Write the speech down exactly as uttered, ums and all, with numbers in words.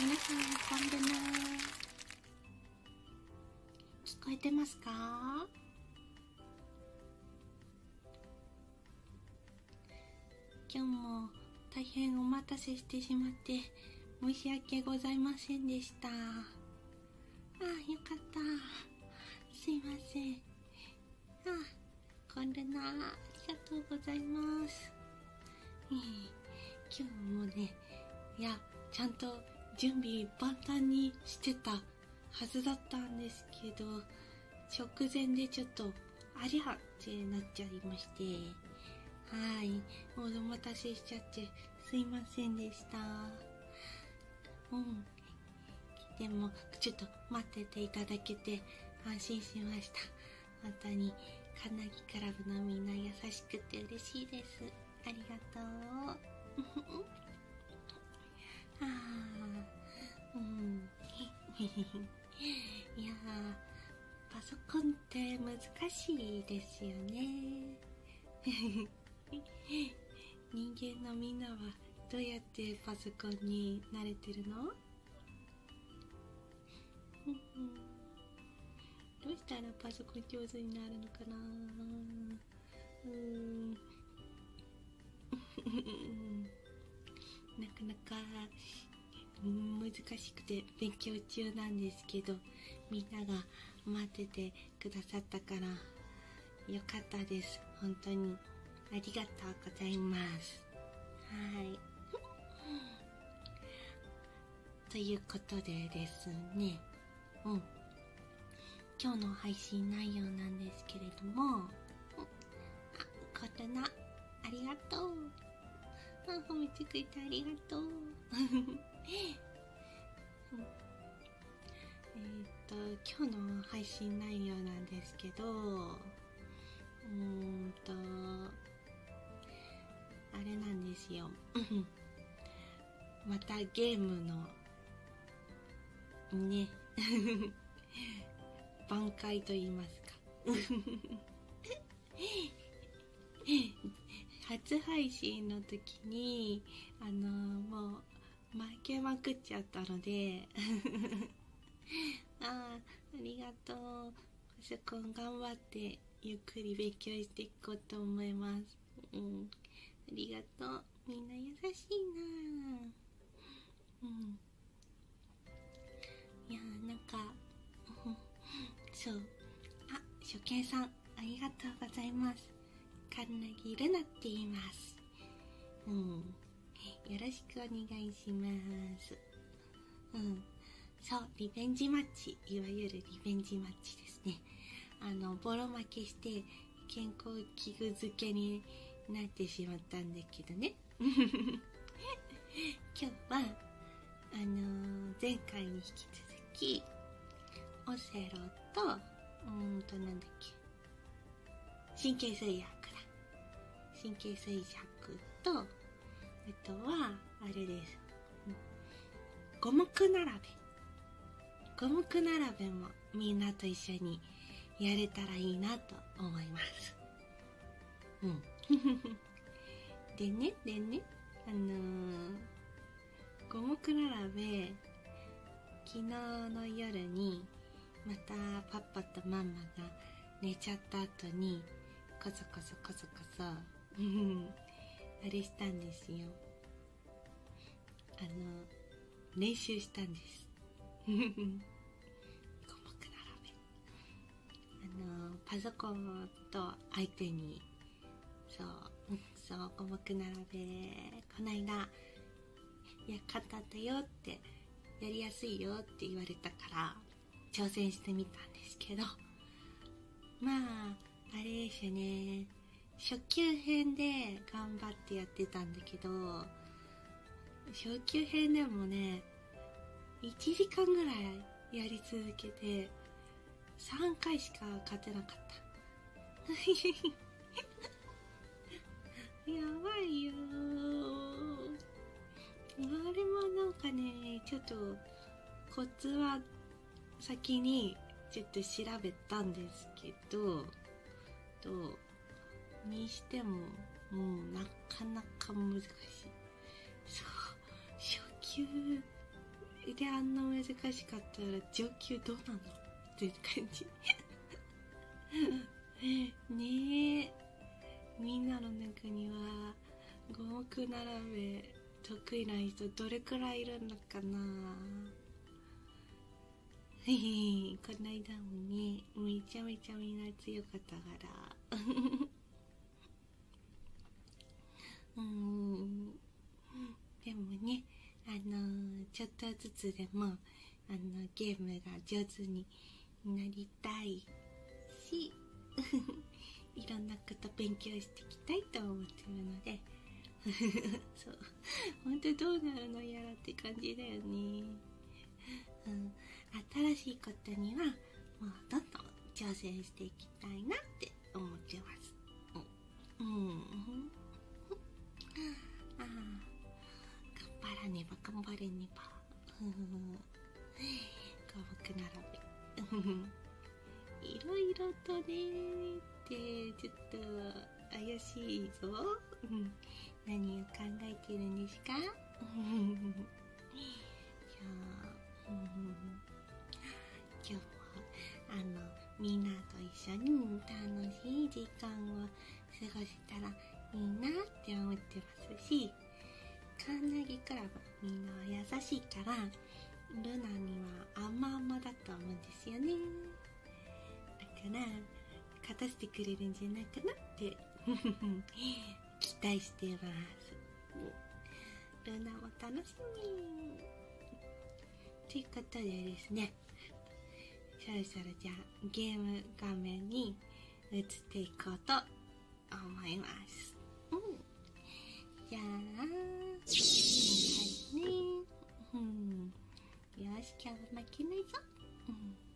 皆さんこんばんは。聞こえてますか？今日も大変お待たせしてしまって申し訳ございませんでした。ああ、よかった。すいません。ああ、これな、ありがとうございます。えー、今日もね、いや、ちゃんと準備万端にしてたはずだったんですけど、直前でちょっとありゃってなっちゃいまして、はい、お待たせしちゃってすいませんでした。うんでもちょっと待ってていただけて安心しました。本当にカナギクラブのみんな優しくて嬉しいです。ありがとう。あー、うん、いやー、パソコンって難しいですよね。人間のみんなはどうやってパソコンに慣れてるの？どうしたらパソコン上手になるのかな。うーんなかなか難しくて勉強中なんですけど、みんなが待っててくださったからよかったです。本当にありがとうございます。はいということでですね、うん、今日の配信内容なんですけれども、あ、コロナありがとう。あ、褒めてくれてありがとう。えっと今日の配信内容なんですけど、うーんとあれなんですよ。またゲームのね挽回と言いますか。初配信の時にあのー、もう負けまくっちゃったのであー、ありがとう。パソコン頑張ってゆっくり勉強していこうと思います。うん、ありがとう。みんな優しいなぁ。うんいやー、なんかそう、あ、初見さんありがとうございます。カナギルナって言います。うんよろしくお願いします。うんそう、リベンジマッチ、いわゆるリベンジマッチですね。あのボロ負けして健康器具漬けになってしまったんだけどね今日はあのー、前回に引き続きオセロとうーんとなんだっけ、神経衰弱だ。神経衰弱と、あとは、あれです。五目並べ。五目並べもみんなと一緒にやれたらいいなと思います。うん。でね、でね、あのー、五目並べ、昨日の夜に、またパパとママが寝ちゃった後に、こそこそこそこそあれしたんですよ。あの練習したんです。五目並べ、あのパソコンと相手にそうそう五目並べ、こないだいや簡単だよって、やりやすいよって言われたから挑戦してみたんですけど、まああれですよね、初級編で頑張ってやってたんだけど、初級編でもねいちじかんぐらいやり続けてさんかいしか勝てなかった。やばいよー。あれもなんかね、ちょっとコツは先にちょっと調べたんですけど、とにしてももうなかなか難しい。そう、初級であんな難しかったら上級どうなのっていう感じねえ、みんなの中には五目並べ得意な人どれくらいいるのかな。この間もね、めちゃめちゃみんな強かったからうん、でもね、あのー、ちょっとずつでもあのゲームが上手になりたいしいろんなこと勉強していきたいと思ってるのでそう、本当どうなるのやらって感じだよね。うん、新しいことにはもうどんどん挑戦していきたいなって思ってます。うん、うん、ああ、頑張らねば頑張れねば。頑張く並べ。いろいろとねーってちょっと怪しいぞ。うん、何を考えてるんですか？今日もあのみんなと一緒に楽しい時間を過ごせたらいいなって思ってますし、カーナギクラブみんなは優しいからルナには甘々だと思うんですよね。だから勝たせてくれるんじゃないかなって期待してます。ルナも楽しみということでですね、そろそろじゃあゲーム画面に移っていこうと思います。うん、じゃあ、はいね、うん、よし、今日は負けないぞ。うん。